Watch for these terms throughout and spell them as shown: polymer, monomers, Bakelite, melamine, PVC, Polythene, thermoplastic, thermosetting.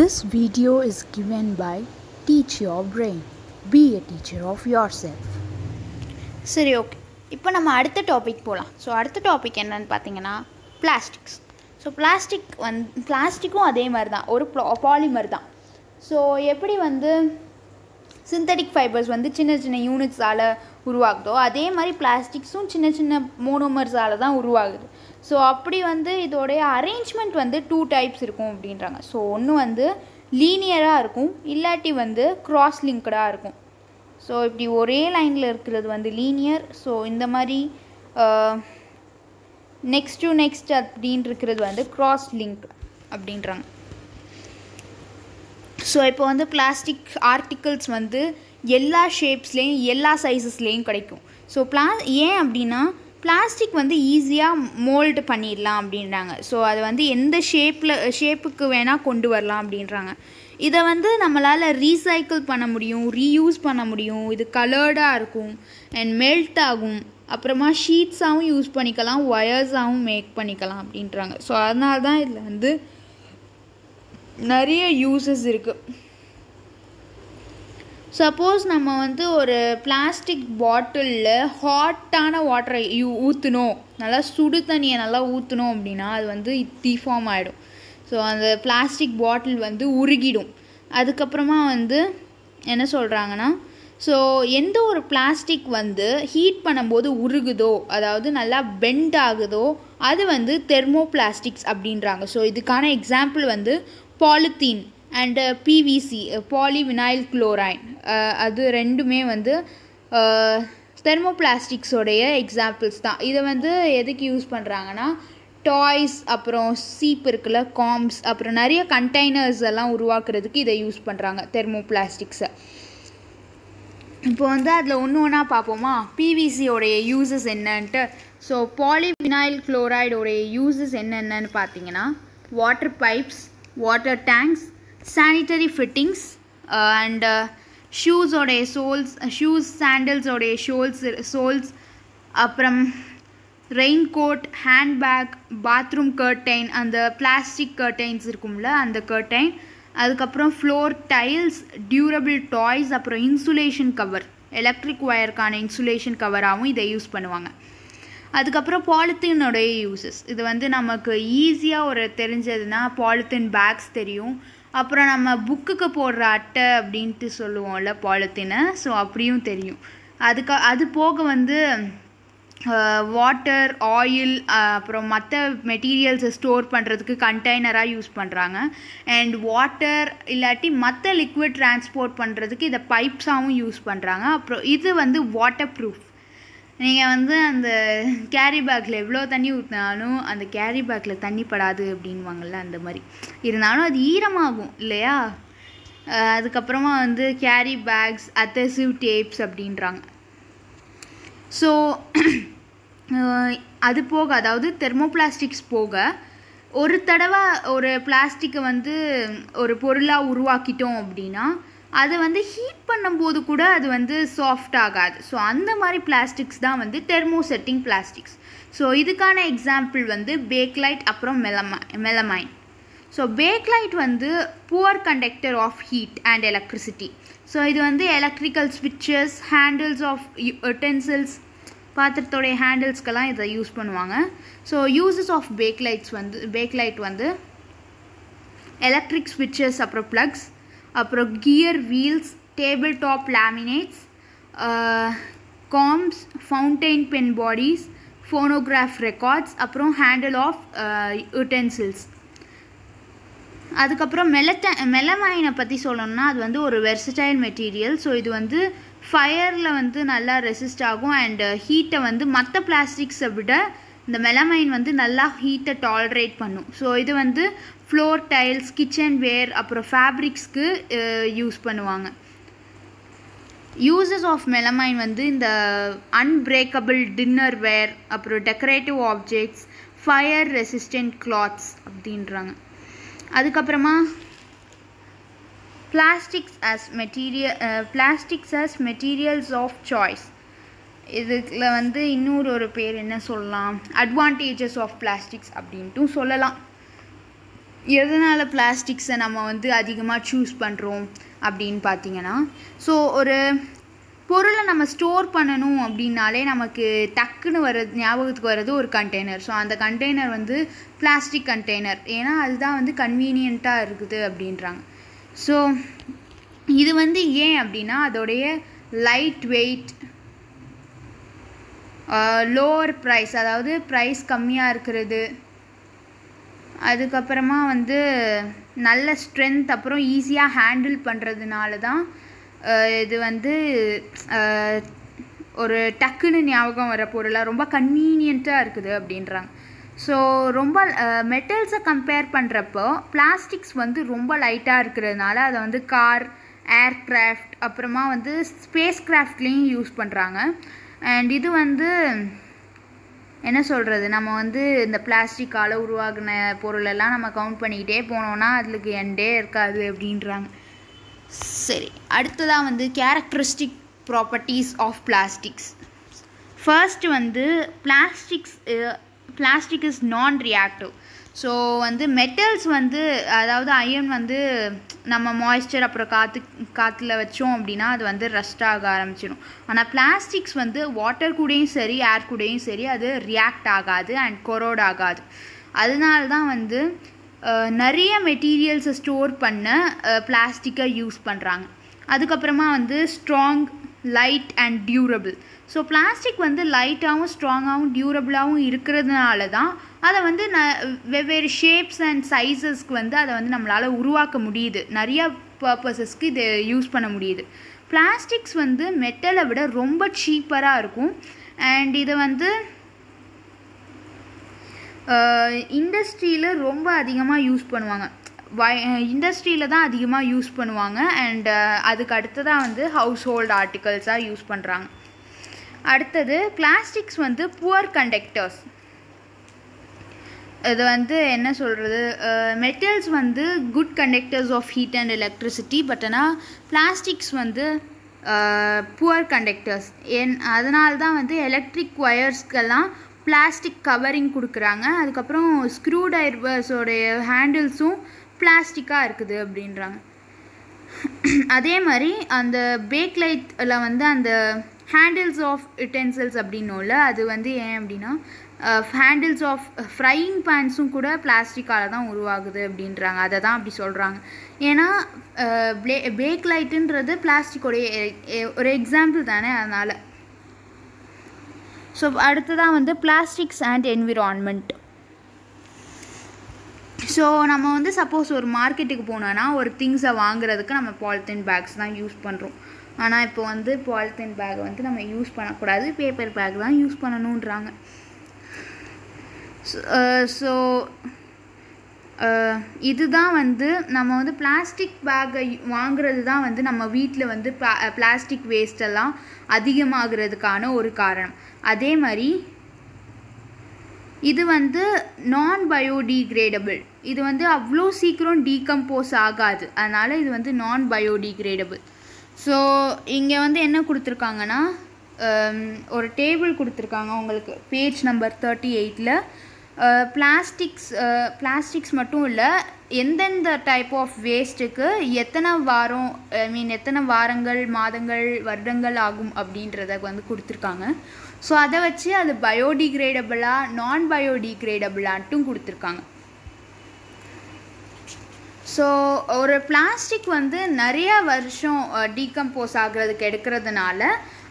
This video is given by Teach Your Brain. Be a teacher of yourself. சரி okay, இப்போ நம்ம அடுத்த topic போகலாம். ஸோ அடுத்த டாபிக் என்னன்னு பார்த்தீங்கன்னா பிளாஸ்டிக்ஸ். ஸோ பிளாஸ்டிக்கும் அதே மாதிரி தான், ஒரு பாலிமர் தான். ஸோ எப்படி சிந்தட்டிக் ஃபைபர்ஸ் சின்ன சின்ன யூனிட்ஸால் உருவாகுதோ அதே மாதிரி பிளாஸ்டிக்ஸும் சின்ன சின்ன மோனோமர்ஸால் தான் உருவாகுது. ஸோ அப்படி இதோடைய அரேஞ்ச்மெண்ட் டூ டைப்ஸ் இருக்கும் அப்படின்றாங்க. ஸோ ஒன்று லீனியராக இருக்கும், இல்லாட்டி க்ராஸ் லிங்க்டாக இருக்கும். ஸோ இப்படி ஒரே லைனில் இருக்கிறது லீனியர். ஸோ இந்த மாதிரி நெக்ஸ்ட் டு நெக்ஸ்ட் அப்படின்னு இருக்கிறது க்ராஸ் லிங்க் அப்படின்றாங்க. ஸோ இப்போ பிளாஸ்டிக் ஆர்டிகிள்ஸ் எல்லா ஷேப்ஸ்லேயும் எல்லா சைஸஸ்லேயும் கிடைக்கும். ஸோ ஏன் அப்படின்னா பிளாஸ்டிக் ஈஸியாக மோல்டு பண்ணிடலாம் அப்படின்றாங்க. ஸோ அது எந்த ஷேப்புக்கு வேணால் கொண்டு வரலாம் அப்படின்றாங்க. இதை நம்மளால் ரீசைக்கிள் பண்ண முடியும், ரீயூஸ் பண்ண முடியும். இது கலர்டாக இருக்கும் அண்ட் மெல்ட் ஆகும். அப்புறமா ஷீட்ஸாகவும் யூஸ் பண்ணிக்கலாம், ஒயர்ஸாகவும் மேக் பண்ணிக்கலாம் அப்படின்றாங்க. ஸோ அதனால தான் இதில் நிறைய யூஸஸ் இருக்குது. சப்போஸ் நம்ம ஒரு பிளாஸ்டிக் பாட்டிலில் ஹாட்டான வாட்டரை ஊற்றணும், நல்லா சுடு தண்ணியை நல்லா ஊற்றணும் அப்படின்னா அது டிஃபார்ம் ஆகிடும். ஸோ அந்த பிளாஸ்டிக் பாட்டில் உருகிடும். அதுக்கப்புறமா என்ன சொல்கிறாங்கன்னா, ஸோ எந்த ஒரு பிளாஸ்டிக் ஹீட் பண்ணும்போது உருகுதோ, அதாவது நல்லா பெண்ட் ஆகுதோ, அது தெர்மோபிளாஸ்டிக்ஸ் அப்படின்றாங்க. ஸோ இதுக்கான example polythene and PVC, polyvinyl chloride. அது ரெண்டுமே தெர்மோபிளாஸ்டிக்ஸோடைய எக்ஸாம்பிள்ஸ் தான். இதை எதுக்கு யூஸ் பண்ணுறாங்கன்னா டாய்ஸ், அப்புறம் சீப் இருக்குல்ல, காம்ஸ், அப்புறம் நிறைய கண்டெய்னர்ஸ் எல்லாம் உருவாக்குறதுக்கு இதை யூஸ் பண்ணுறாங்க தெர்மோபிளாஸ்டிக்ஸை. இப்போ அதில் ஒன்று ஒன்றா பார்ப்போமா, பிவிசியோடைய யூஸஸ் என்னன்ட்டு. ஸோ பாலிவினைல் குளோரைடோடைய யூஸஸ் என்னென்னு பார்த்தீங்கன்னா water pipes, water tanks, sanitary fittings and ஷூஸோடைய சோல்ஸ், சாண்டல்ஸோடைய சோல்ஸ், அப்புறம் rain coat, handbag, bathroom curtain, அந்த பிளாஸ்டிக் கர்டைன்ஸ் இருக்கும்ல அந்த கர்டைன், அதுக்கப்புறம் ஃப்ளோர் டைல்ஸ், டியூரபிள் டாய்ஸ், அப்புறம் இன்சுலேஷன் கவர், எலக்ட்ரிக் ஒயருக்கான இன்சுலேஷன் கவராகவும் இதை யூஸ் பண்ணுவாங்க. அதுக்கப்புறம் பாலித்தீனுடைய யூஸஸ், இது நமக்கு ஈஸியாக தெரிஞ்சதுன்னா பாலித்தீன் பேக்ஸ் தெரியும். அப்புறம் நம்ம புக்குக்கு போடுற அட்டை அப்படின்ட்டு சொல்லுவோம்ல பாலித்தீனை, ஸோ அப்படியும் தெரியும். அது போக வாட்டர், ஆயில், அப்புறம் மற்ற மெட்டீரியல்ஸை ஸ்டோர் பண்ணுறதுக்கு கண்டெய்னராக யூஸ் பண்ணுறாங்க. அண்ட் வாட்டர் இல்லாட்டி மற்ற லிக்விட் டிரான்ஸ்போர்ட் பண்ணுறதுக்கு இதை பைப்ஸாகவும் யூஸ் பண்ணுறாங்க. அப்புறம் இது வாட்டர் ப்ரூஃப். நீங்கள் அந்த கேரி பேக்கில் எவ்வளோ தண்ணி ஊற்றினாலும் அந்த கேரி பேக்கில் தண்ணி படாது அப்படின்வாங்கள்ல, அந்த மாதிரி இருந்தாலும் அது ஈரமாகும் இல்லையா. அதுக்கப்புறமா கேரி பேக்ஸ், அதசிவ் டேப்ஸ் அப்படின்றாங்க. ஸோ அது போக, அதாவது தெர்மோபிளாஸ்டிக்ஸ் போக, ஒரு தடவை ஒரு பிளாஸ்டிக்கை ஒரு பொருளாக உருவாக்கிட்டோம் அப்படின்னா அது ஹீட் பண்ணும்போது கூட அது சாஃப்ட் ஆகாது. ஸோ அந்த மாதிரி பிளாஸ்டிக்ஸ் தான் தெர்மோசெட்டிங் பிளாஸ்டிக்ஸ். ஸோ இதுக்கான எக்ஸாம்பிள் பேக்லைட், அப்புறம் melamine. So bakelite poor conductor of heat and electricity. So இது எலக்ட்ரிக்கல் ஸ்விட்சஸ், ஹேண்டில்ஸ் ஆஃப் யுட்டென்சில்ஸ், பாத்திரத்தோடைய ஹேண்டில்ஸ்க்கெல்லாம் இதை யூஸ் பண்ணுவாங்க. So uses of bakelites bakelite electric ஸ்விட்சஸ், அப்புறம் ப்ளக்ஸ், அப்புறம் gear wheels, table top laminates, comes, fountain pen bodies, phonograph records, அப்புறம் ஹேண்டில் ஆஃப் யுட்டென்சில்ஸ். அதுக்கப்புறம் மெலமைனை பற்றி சொல்லணும்னா அது ஒரு வெர்சடைல் மெட்டீரியல். ஸோ இது ஃபயரில் நல்லா ரெசிஸ்ட் ஆகும் அண்டு ஹீட்டை மற்ற பிளாஸ்டிக்ஸை விட இந்த மெலமைன் நல்லா ஹீட்டை டாலரேட் பண்ணும். ஸோ இது ஃப்ளோர் டைல்ஸ், கிச்சன் வேர், அப்புறம் ஃபேப்ரிக்ஸ்க்கு யூஸ் பண்ணுவாங்க. யூசஸ் ஆஃப் மெலமைன் இந்த அன்பிரேக்கபிள் டின்னர் வேர், அப்புறம் decorative objects, fire resistant clothes அப்படின்றாங்க. அதுக்கப்புறமா plastics as materials of choice. இதில் இன்னொரு பேர் என்ன சொல்லலாம், அட்வான்டேஜஸ் ஆஃப் பிளாஸ்டிக்ஸ் அப்படின்ட்டும் சொல்லலாம். எதனால பிளாஸ்டிக்ஸ் நம்ம வந்து அதிகமா चूஸ் பண்றோம் அப்படினு பாத்தீங்கனா சோ ஒரு பொருளை நம்ம ஸ்டோர் பண்ணனும் அப்படினாலே நமக்கு டக்குன்னு வரது ஞாபகத்துக்கு வரது ஒரு கண்டெய்னர் சோ அந்த கண்டெய்னர் வந்து பிளாஸ்டிக் கண்டெய்னர் ஏனா அதுதான் வந்து கன்வீனியன்ட்டா இருக்குது அப்படின்றாங்க சோ இது வந்து ஏன் அப்படினா அதோடைய லைட் weight லோவர் பிரைஸ் அதாவது பிரைஸ் கம்மியா இருக்குது அதுக்கு அப்புறமா வந்து நல்ல ஸ்ட்ரெngth அப்புறம் ஈஸியா ஹேண்டில் பண்றதுனால தான் இது வந்து ஒரு டக்குன்னு ஞாபகம் வர பொருளா ரொம்ப கன்வீனியன்ட்டா இருக்குது அப்படின்றாங்க சோ ரொம்ப மெட்டல்ஸ கம்பேர் பண்றப்போ பிளாஸ்டிக்ஸ் வந்து ரொம்ப லைட்டா இருக்குறதுனால அத வந்து கார் ஏர்கிராஃப்ட் அப்புறமா வந்து ஸ்பேஸ் கிராஃப்ட்லயும் யூஸ் பண்றாங்க and இது வந்து என்ன சொல்றது நம்ம வந்து இந்த பிளாஸ்டிக் ஆல உருவாக்கின பொருள் எல்லாம் நம்ம கவுண்ட் பண்ணிட்டே போனோம்னா அதுக்கு எண்டே இருக்காது அப்படின்றாங்க சரி அடுத்ததா வந்து characteristic properties of plastics first வந்து plastic is non reactive so வந்து metals வந்து அதாவது அயன் வந்து நம்ம மாய்ஸ்டர் அப்புறம் காத்துல வச்சோம் அப்படினா அது வந்து ரஸ்ட் ஆக ஆரம்பிச்சிடும் ஆனா பிளாஸ்டிக்ஸ் வந்து வாட்டர் கூடயும் சரி ஏர் கூடயும் சரி அது ரியாக்ட் ஆகாது and corrode ஆகாது அதனால தான் வந்து நிறைய மெட்டீரியல்ஸ் ஸ்டோர் பண்ண பிளாஸ்டிக்கை யூஸ் பண்றாங்க அதுக்கு அப்புறமா வந்து strong light and durable so plastic வந்து லைட்டாவும் ஸ்ட்ராங்காவும் டியூரபிளாவும் இருக்குிறதுனால தான் அத வந்து வெவ்வேறு ஷேப்ஸ் and சைஸஸ்க்கு வந்து அத வந்து நம்மளால உருவாக்க முடியுது நிறைய purposes-க்கு இத யூஸ் பண்ண முடியுது plastics வந்து metal-ஐ விட ரொம்ப cheaper-ஆ இருக்கும் and இது வந்து industry-ல ரொம்ப அதிகமா யூஸ் பண்ணுவாங்க industry-ல தான் அதிகமா யூஸ் பண்ணுவாங்க and அதுக்கு அடுத்ததா வந்து household articles-ஆ யூஸ் பண்றாங்க அடுத்து plastics வந்து poor conductors இது வந்து என்ன சொல்றது metals வந்து good conductors of heat and electricity but ana plastics வந்து poor conductors அதனால தான் வந்து electric wires-க்கெல்லாம் plastic covering கொடுக்கறாங்க அதுக்கு அப்புறம் screwdrivers-ஓட handles-உம் plastic-ஆ இருக்குது அப்படின்றாங்க அதே மாதிரி அந்த bakelite-ல வந்து அந்த handles of utensils அப்படினோல அது வந்து ஏன் அப்படினா handles of frying pans-உம் கூட plastic-ஆல தான் உருவாகுது அப்படின்றாங்க அத தான் அப்படி சொல்றாங்க ஏனா bakelite-ன்றது plastic-ஓட ஒரு example தானே அதனால சோ அடுத்ததா வந்து plastics and environment சோ நம்ம வந்து சப்போஸ் ஒரு மார்க்கெட்டுக்கு போனானா ஒரு things-அ வாங்குறதுக்கு நம்ம polythene bags தான் யூஸ் பண்றோம் ஆனா இப்போ வந்து polythene bag வந்து நம்ம யூஸ் பண்ண கூடாது paper bag தான் யூஸ் பண்ணணும்ன்றாங்க சோ இதுதான் வந்து நம்ம வந்து பிளாஸ்டிக் பேக் வாங்குறது தான் வந்து நம்ம வீட்ல வந்து பிளாஸ்டிக் வேஸ்ட் எல்லாம் அதிகமாகிறதுக்கான ஒரு காரணம் அதே மாதிரி இது வந்து நான் பயோடிகிரேடபிள் இது வந்து அவ்ளோ சீக்கிரம் டீகம்போஸ் ஆகாது அதனால இது வந்து நான் பயோடிகிரேடபிள் சோ இங்க வந்து என்ன கொடுத்திருக்காங்கன்னா ஒரு டேபிள் கொடுத்திருக்காங்க உங்களுக்கு பேஜ் நம்பர் 38ல plastics மட்டும் இல்ல எந்தெந்த டைப் ஆஃப் வேஸ்ட்க்கு எத்தனை வாரம் ஐ மீன் எத்தனை வாரங்கள் மாதங்கள் வருடங்கள் ஆகும் அப்படின்றத வந்து கொடுத்திருக்காங்க சோ அத வச்சு அது பயோடிகிரேடபிளா நான் பயோடிகிரேடபிளாட்டும் கொடுத்திருக்காங்க சோ ஒரு பிளாஸ்டிக் வந்து நிறைய வருஷம் டீகம்போஸ் ஆகிறதுக்கு எடுக்கிறதுனால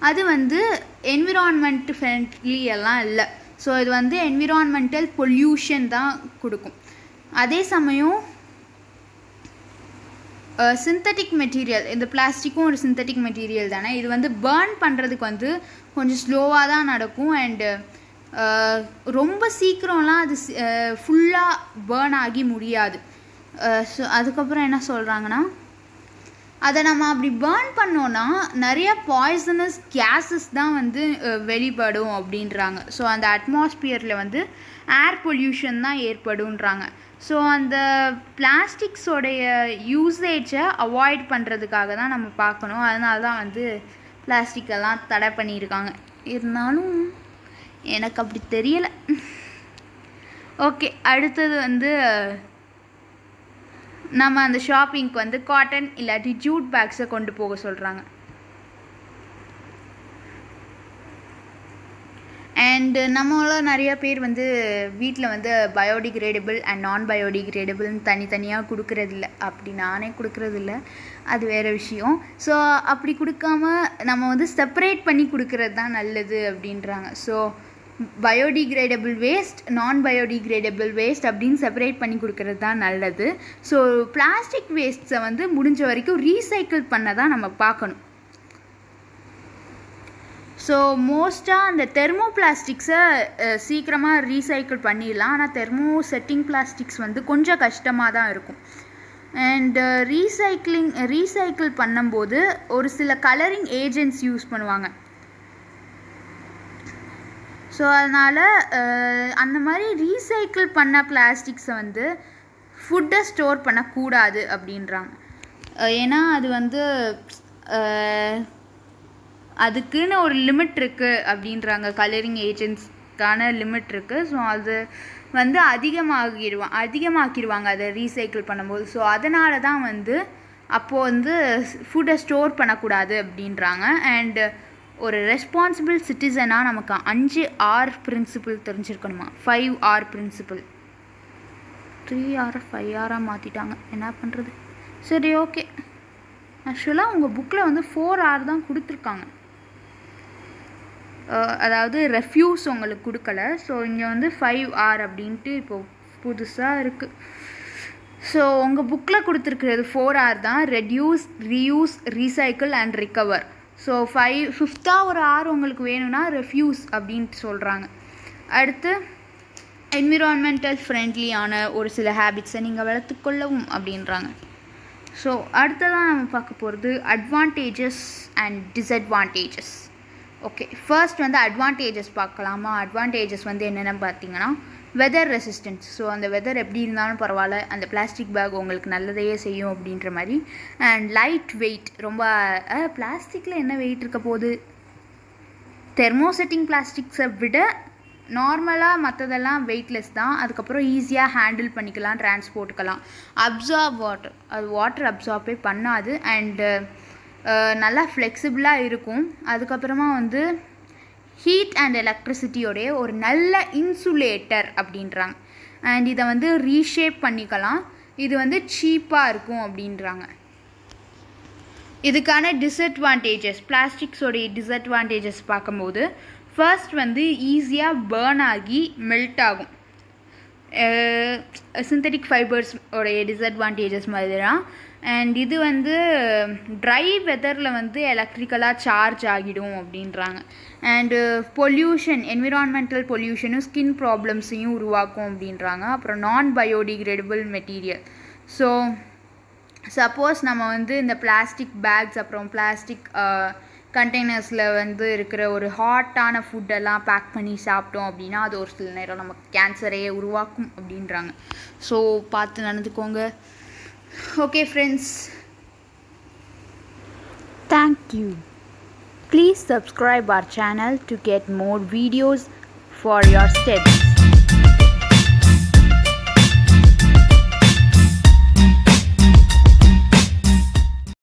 அது வந்து என்விரான்மென்ட் ஃப்ரெண்ட்லி எல்லாம் இல்ல சோ இது வந்து என்விரான்மென்டல் பொல்யூஷன் தான் கொடுக்கும் அதே சமயம் சிந்தெடிக் மெட்டீரியல் இந்த பிளாஸ்டிக்கும் ஒரு சிந்தெடிக் மெட்டீரியல் தானே இது வந்து burn பண்றதுக்கு வந்து கொஞ்சம் ஸ்லோவா தான் நடக்கும் and ரொம்ப சீக்கிரம்ல அது ஃபுல்லா burn ஆகி முடியாது சோ அதுக்கு அப்புறம் என்ன சொல்றாங்கன்னா அத நாம அப்படி burn பண்ணோம்னா நிறைய poisonous gases தான் வந்து வெளிப்படும் அப்படின்றாங்க சோ அந்த atmosphere-ல வந்து air pollution தான் ஏற்படும்ன்றாங்க சோ அந்த plastics-ஓட usage-ஐ avoid பண்றதுக்காக தான் நாம பார்க்கணும் அதனால தான் வந்து plastic எல்லாம் தடை பண்ணிருக்காங்க இருந்தாலும் எனக்கு அப்படி தெரியல ஓகே அடுத்து வந்து நம்ம அந்த ஷாப்பிங்க்கு வந்து காட்டன் இல்லாட்டி ஜூட் பேக்ஸை கொண்டு போக சொல்கிறாங்க. And நம்மளாம் நிறையா பேர் வந்து வீட்டில் வந்து பயோடிக்ரேடபிள் அண்ட் நான் பயோடிக்ரேடபிள்னு தனித்தனியாக கொடுக்குறதில்ல, அப்படி நானே கொடுக்குறதில்ல, அது வேறு விஷயம். ஸோ அப்படி கொடுக்காம நம்ம வந்து செப்பரேட் பண்ணி கொடுக்குறது தான் நல்லது அப்படின்றாங்க. ஸோ பயோடிக்ரேடபிள் வேஸ்ட், நான் பயோடிக்ரேடபிள் வேஸ்ட் அப்படின்னு செப்பரேட் பண்ணி கொடுக்குறது தான் நல்லது. ஸோ பிளாஸ்டிக் வேஸ்ட்ஸை வந்து முடிஞ்ச வரைக்கும் ரீசைக்கிள் பண்ண தான் நம்ம பார்க்கணும். ஸோ மோஸ்ட்டாக அந்த தெர்மோபிளாஸ்டிக்ஸை சீக்கிரமாக ரீசைக்கிள் பண்ணிடலாம். ஆனால் தெர்மோசெட்டிங் பிளாஸ்டிக்ஸ் வந்து கொஞ்சம் கஷ்டமாக தான் இருக்கும். அண்டு ரீசைக்கிள் பண்ணும்போது ஒரு சில கலரிங் ஏஜென்ட்ஸ் யூஸ் பண்ணுவாங்க. ஸோ அதனால் அந்த மாதிரி ரீசைக்கிள் பண்ண பிளாஸ்டிக்ஸை வந்து ஃபுட்டை ஸ்டோர் பண்ணக்கூடாது அப்படின்றாங்க. ஏன்னா அது வந்து அதுக்குன்னு ஒரு லிமிட் இருக்குது அப்படின்றாங்க, கலரிங் ஏஜென்ட்ஸ்க்கான லிமிட் இருக்குது. ஸோ அது வந்து அதிகமாக்கிடுவாங்க அதை ரீசைக்கிள் பண்ணும்போது. ஸோ அதனால தான் வந்து அப்போது வந்து ஃபுட்டை ஸ்டோர் பண்ணக்கூடாது அப்படின்றாங்க. அண்டு ஒரு ரெஸ்பான்சிபிள் சிட்டிசனாக நமக்கு 5R principle தெரிஞ்சிருக்கணுமா? 5R principle, 3R 5Rஆக மாற்றிட்டாங்க, என்ன பண்ணுறது? சரி, ஓகே. ஆக்சுவலாக உங்கள் புக்கில் வந்து 4R தான் கொடுத்துருக்காங்க, அதாவது ரெஃப்யூஸ் உங்களுக்கு கொடுக்கல. ஸோ இங்கே வந்து 5R அப்படின்ட்டு இப்போது புதுசாக இருக்குது. ஸோ உங்கள் புக்கில் கொடுத்துருக்கிறது 4R தான், reduce, reuse, recycle and recover. So 5th ஒரு R உங்களுக்கு வேணும்னா ரெஃப்யூஸ் அப்படின்ட்டு சொல்கிறாங்க. அடுத்து என்விரான்மெண்டல் ஃப்ரெண்ட்லியான ஒரு சில ஹேபிட்ஸை நீங்கள் வளர்த்துக்கொள்ளவும் அப்படின்றாங்க. ஸோ அடுத்ததான் நம்ம பார்க்க போகிறது advantages and disadvantages. Okay, first வந்து அட்வான்டேஜஸ் பார்க்கலாமா? அட்வான்டேஜஸ் வந்து என்னென்ன பார்த்திங்கன்னா, வெதர் ரெசிஸ்டன்ஸ். ஸோ அந்த வெதர் எப்படி இருந்தாலும் பரவாயில்ல, அந்த பிளாஸ்டிக் பேக் உங்களுக்கு நல்லதையே செய்யும் அப்படின்ற மாதிரி. அண்ட் லைட் வெயிட், ரொம்ப பிளாஸ்டிக்கில் என்ன வெயிட் இருக்க போகுது? தெர்மோசெட்டிங் பிளாஸ்டிக்ஸை விட நார்மலாக மற்றதெல்லாம் வெயிட்லெஸ் தான். அதுக்கப்புறம் ஈஸியாக ஹேண்டில் பண்ணிக்கலாம், டிரான்ஸ்போர்ட்டுக்கலாம். அப்சார்ப் வாட்டர், அது வாட்டர் அப்சார்பே பண்ணாது. அண்டு நல்லா ஃப்ளெக்சிபிளாக இருக்கும். அதுக்கப்புறமா வந்து ஹீட் அண்ட் எலக்ட்ரிசிட்டியோடைய ஒரு நல்ல இன்சுலேட்டர் அப்படின்றாங்க. அண்ட் இதை வந்து ரீஷேப் பண்ணிக்கலாம், இது வந்து சீப்பாக இருக்கும் அப்படின்றாங்க. இதுக்கான டிஸ்அட்வான்டேஜஸ், பிளாஸ்டிக்ஸோடைய டிஸ்அட்வான்டேஜஸ் பார்க்கும்போது ஃபர்ஸ்ட் வந்து ஈஸியாக பேர்ன் ஆகி மெல்ட் ஆகும். சிந்தட்டிக் ஃபைபர்ஸ் உடைய டிஸ்அட்வான்டேஜஸ் மாதிரி தான். அண்ட் இது வந்து ட்ரை வெதரில் வந்து எலக்ட்ரிக்கலாக சார்ஜ் ஆகிடும் அப்படின்றாங்க. அண்டு பொல்யூஷன், என்விரான்மெண்டல் பொல்யூஷனும் ஸ்கின் ப்ராப்ளம்ஸையும் உருவாக்கும் அப்படின்றாங்க. அப்புறம் நான் பயோடிக்ரேடபிள் மெட்டீரியல். ஸோ சப்போஸ் நம்ம வந்து இந்த பிளாஸ்டிக் பேக்ஸ் அப்புறம் பிளாஸ்டிக் கண்டெய்னர்ஸில் வந்து இருக்கிற ஒரு ஹாட்டான ஃபுட்டெல்லாம் பேக் பண்ணி சாப்பிட்டோம் அப்படின்னா அது ஒரு சில நேரம் நமக்கு கேன்சரையே உருவாக்கும் அப்படின்றாங்க. ஸோ பார்த்து நடந்துக்கோங்க. Okay friends, thank you. Please subscribe our channel to get more videos for your steps.